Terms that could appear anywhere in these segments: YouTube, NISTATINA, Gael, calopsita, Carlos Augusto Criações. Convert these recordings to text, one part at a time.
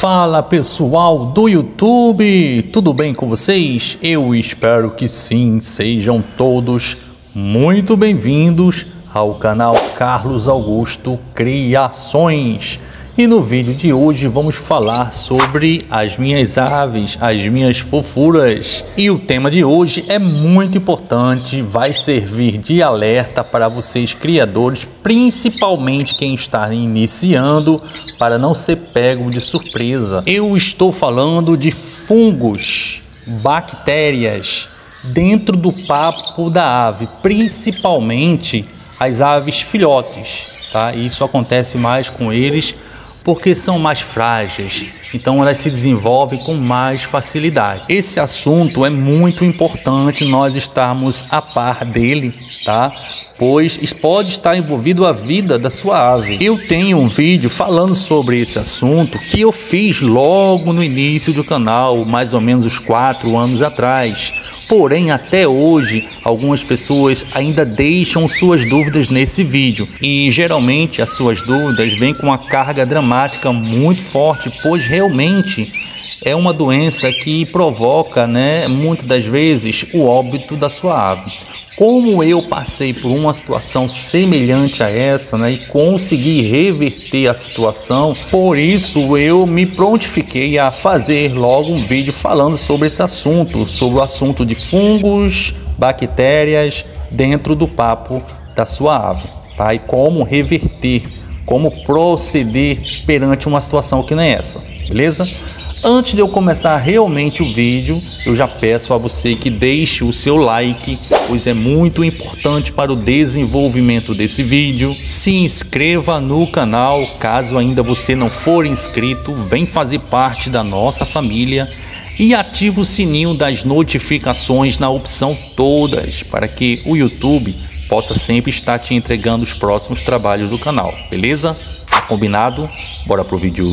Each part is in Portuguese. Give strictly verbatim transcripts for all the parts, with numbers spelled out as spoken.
Fala pessoal do YouTube, tudo bem com vocês? Eu espero que sim, sejam todos muito bem-vindos ao canal Carlos Augusto Criações. E no vídeo de hoje vamos falar sobre as minhas aves, as minhas fofuras. E o tema de hoje é muito importante, vai servir de alerta para vocês criadores, principalmente quem está iniciando, para não ser pego de surpresa. Eu estou falando de fungos, bactérias, dentro do papo da ave, principalmente as aves filhotes, tá? Isso acontece mais com eles porque são mais frágeis, então elas se desenvolvem com mais facilidade. Esse assunto é muito importante nós estarmos a par dele, tá? Pois pode estar envolvido a vida da sua ave. Eu tenho um vídeo falando sobre esse assunto que eu fiz logo no início do canal, mais ou menos uns quatro anos atrás. Porém, até hoje, algumas pessoas ainda deixam suas dúvidas nesse vídeo. E geralmente as suas dúvidas vêm com uma carga dramática muito forte, pois realmente é uma doença que provoca, né, muitas das vezes o óbito da sua ave. Como eu passei por uma situação semelhante a essa, né, e consegui reverter a situação, por isso eu me prontifiquei a fazer logo um vídeo falando sobre esse assunto, sobre o assunto de fungos, bactérias dentro do papo da sua ave, tá? E como reverter, como proceder perante uma situação que nem essa, beleza? Antes de eu começar realmente o vídeo, eu já peço a você que deixe o seu like, pois é muito importante para o desenvolvimento desse vídeo. Se inscreva no canal, caso ainda você não for inscrito, vem fazer parte da nossa família. E ativa o sininho das notificações na opção todas, para que o YouTube possa sempre estar te entregando os próximos trabalhos do canal, beleza? Tá combinado? Bora pro vídeo!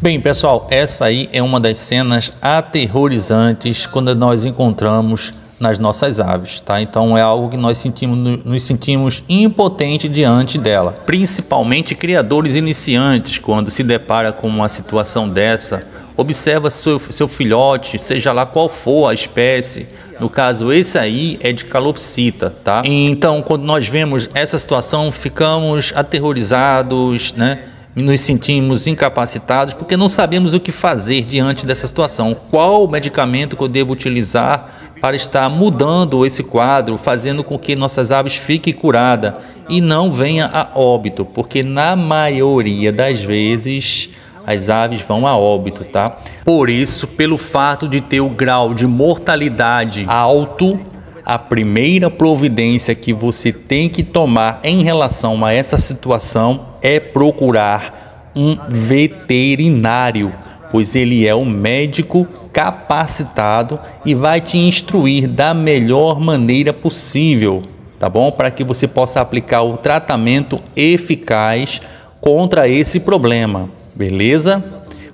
Bem pessoal, essa aí é uma das cenas aterrorizantes quando nós encontramos nas nossas aves, tá? Então é algo que nós sentimos, nos sentimos impotentes diante dela. Principalmente criadores iniciantes, quando se depara com uma situação dessa, observa seu, seu filhote, seja lá qual for a espécie. No caso, esse aí é de calopsita, tá? Então, quando nós vemos essa situação, ficamos aterrorizados, né? Nos sentimos incapacitados porque não sabemos o que fazer diante dessa situação. Qual medicamento que eu devo utilizar para estar mudando esse quadro, fazendo com que nossas aves fiquem curadas e não venha a óbito, porque na maioria das vezes as aves vão a óbito, tá? Por isso, pelo fato de ter o grau de mortalidade alto, a primeira providência que você tem que tomar em relação a essa situação é procurar um veterinário, pois ele é um médico capacitado e vai te instruir da melhor maneira possível, tá bom? Para que você possa aplicar o tratamento eficaz contra esse problema, beleza?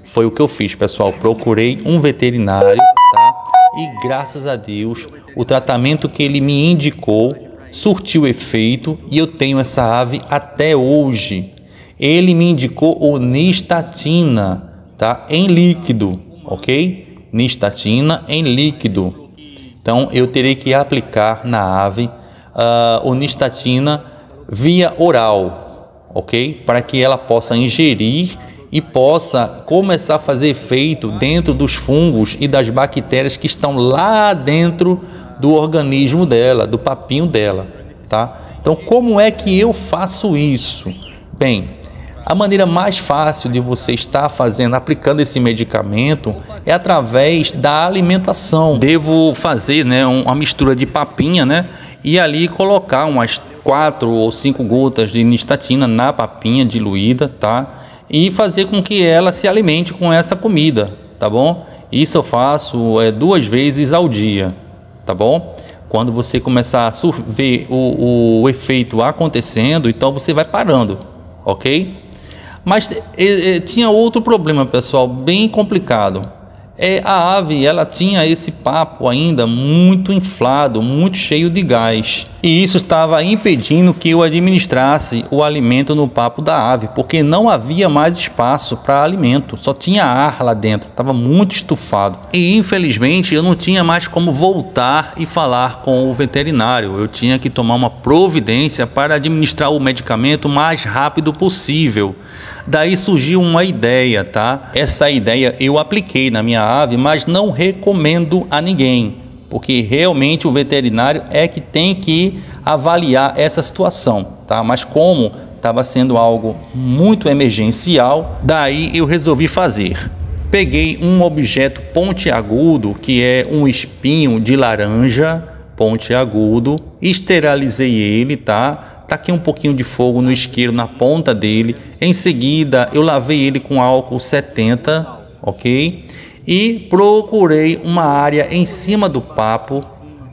Foi o que eu fiz, pessoal. Procurei um veterinário, tá? E graças a Deus, o tratamento que ele me indicou surtiu efeito e eu tenho essa ave até hoje. Ele me indicou o NISTATINA, tá? Em líquido, ok? NISTATINA em líquido. Então, eu terei que aplicar na ave uh, o NISTATINA via oral, ok? Para que ela possa ingerir e possa começar a fazer efeito dentro dos fungos e das bactérias que estão lá dentro do organismo dela, do papinho dela, tá? Então, como é que eu faço isso? Bem, a maneira mais fácil de você estar fazendo, aplicando esse medicamento é através da alimentação. Devo fazer, né, uma mistura de papinha, né? E ali colocar umas quatro ou cinco gotas de nistatina na papinha diluída, tá? E fazer com que ela se alimente com essa comida, tá bom? Isso eu faço é, duas vezes ao dia, tá bom? Quando você começar a ver o, o efeito acontecendo, então você vai parando, ok? Mas e, e, tinha outro problema, pessoal, bem complicado. É, a ave, ela tinha esse papo ainda muito inflado, muito cheio de gás. E isso estava impedindo que eu administrasse o alimento no papo da ave, porque não havia mais espaço para alimento, só tinha ar lá dentro, estava muito estufado. E infelizmente eu não tinha mais como voltar e falar com o veterinário, eu tinha que tomar uma providência para administrar o medicamento o mais rápido possível. Daí surgiu uma ideia, tá? Essa ideia eu apliquei na minha ave, mas não recomendo a ninguém, porque realmente o veterinário é que tem que avaliar essa situação, tá? Mas como estava sendo algo muito emergencial, daí eu resolvi fazer. Peguei um objeto pontiagudo, que é um espinho de laranja pontiagudo, esterilizei ele, tá? Taquei um pouquinho de fogo no isqueiro, na ponta dele. Em seguida, eu lavei ele com álcool setenta, ok? E procurei uma área em cima do papo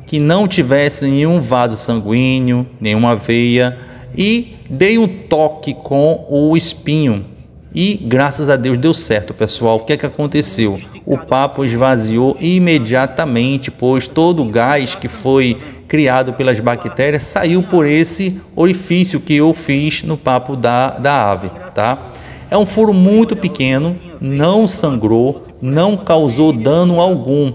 que não tivesse nenhum vaso sanguíneo, nenhuma veia. E dei um toque com o espinho. E graças a Deus deu certo, pessoal. O que é que aconteceu? O papo esvaziou imediatamente, pois todo o gás que foi criado pelas bactérias saiu por esse orifício que eu fiz no papo da, da ave, tá? É um furo muito pequeno, não sangrou, não causou dano algum.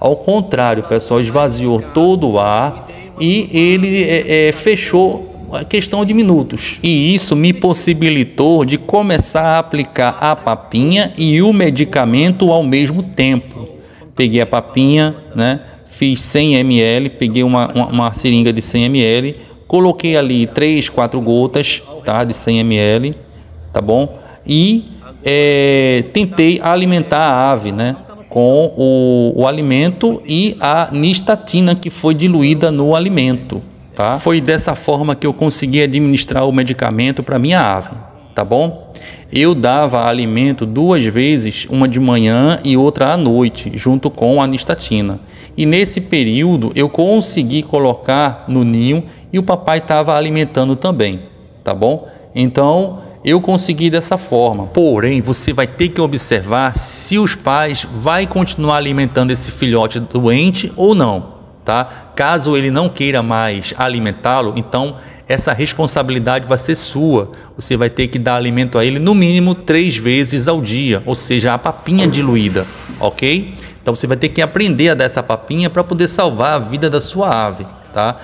Ao contrário, pessoal, esvaziou todo o ar e ele é, é, fechou a questão de minutos. E isso me possibilitou de começar a aplicar a papinha e o medicamento ao mesmo tempo. Peguei a papinha, né? Fiz cem mililitros, peguei uma, uma, uma seringa de cem mililitros, coloquei ali três, quatro gotas, tá, de cem mililitros, tá bom? E é, tentei alimentar a ave, né, com o, o alimento e a nistatina que foi diluída no alimento, tá? Foi dessa forma que eu consegui administrar o medicamento para minha ave, tá bom? Eu dava alimento duas vezes, uma de manhã e outra à noite, junto com a nistatina. E nesse período eu consegui colocar no ninho e o papai estava alimentando também, tá bom? Então eu consegui dessa forma. Porém, você vai ter que observar se os pais vão continuar alimentando esse filhote doente ou não, tá? Caso ele não queira mais alimentá-lo, então essa responsabilidade vai ser sua. Você vai ter que dar alimento a ele no mínimo três vezes ao dia, ou seja, a papinha diluída, ok? Então você vai ter que aprender a dar essa papinha para poder salvar a vida da sua ave, tá?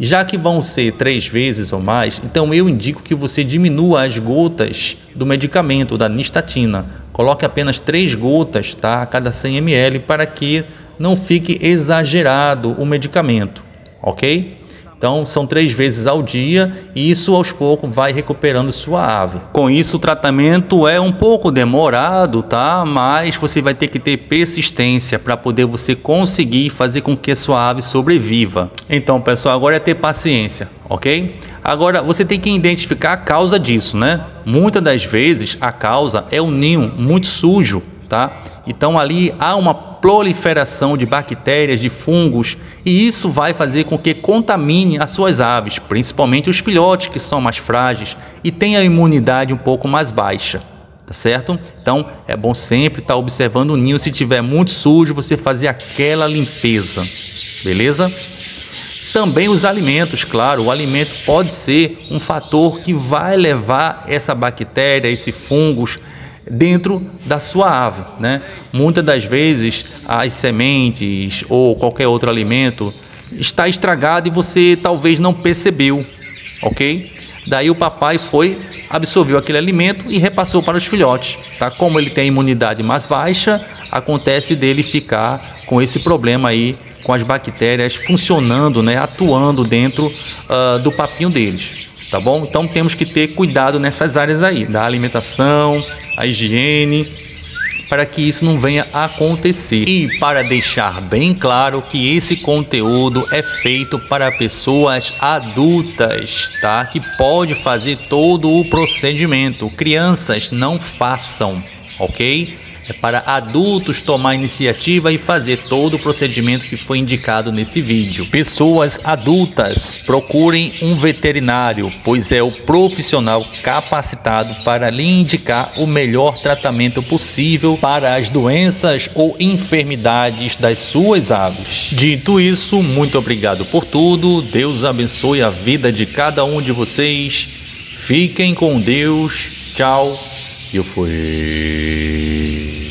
Já que vão ser três vezes ou mais, então eu indico que você diminua as gotas do medicamento, da nistatina. Coloque apenas três gotas, tá, a cada cem mililitros, para que não fique exagerado o medicamento, ok? Então, são três vezes ao dia e isso aos poucos vai recuperando sua ave. Com isso, o tratamento é um pouco demorado, tá? Mas você vai ter que ter persistência para poder você conseguir fazer com que a sua ave sobreviva. Então, pessoal, agora é ter paciência, ok? Agora, você tem que identificar a causa disso, né? Muitas das vezes, a causa é um ninho muito sujo, tá? Então, ali há uma proliferação de bactérias, de fungos, e isso vai fazer com que contamine as suas aves, principalmente os filhotes que são mais frágeis e têm a imunidade um pouco mais baixa, tá certo? Então é bom sempre estar observando o ninho. Se tiver muito sujo, você fazer aquela limpeza, beleza? Também os alimentos, claro, o alimento pode ser um fator que vai levar essa bactéria, esses fungos dentro da sua ave, né? Muitas das vezes as sementes ou qualquer outro alimento está estragado e você talvez não percebeu, ok? Daí o papai foi, absorveu aquele alimento e repassou para os filhotes, tá? Como ele tem a imunidade mais baixa, acontece dele ficar com esse problema aí, com as bactérias funcionando, né? Atuando dentro uh, do papinho deles. Tá bom? Então temos que ter cuidado nessas áreas aí, da alimentação, a higiene, para que isso não venha a acontecer. E para deixar bem claro que esse conteúdo é feito para pessoas adultas, tá? Que pode fazer todo o procedimento. Crianças, não façam, ok? É para adultos tomar iniciativa e fazer todo o procedimento que foi indicado nesse vídeo. Pessoas adultas, procurem um veterinário, pois é o profissional capacitado para lhe indicar o melhor tratamento possível para as doenças ou enfermidades das suas aves. Dito isso, muito obrigado por tudo. Deus abençoe a vida de cada um de vocês. Fiquem com Deus. Tchau. Eu fui.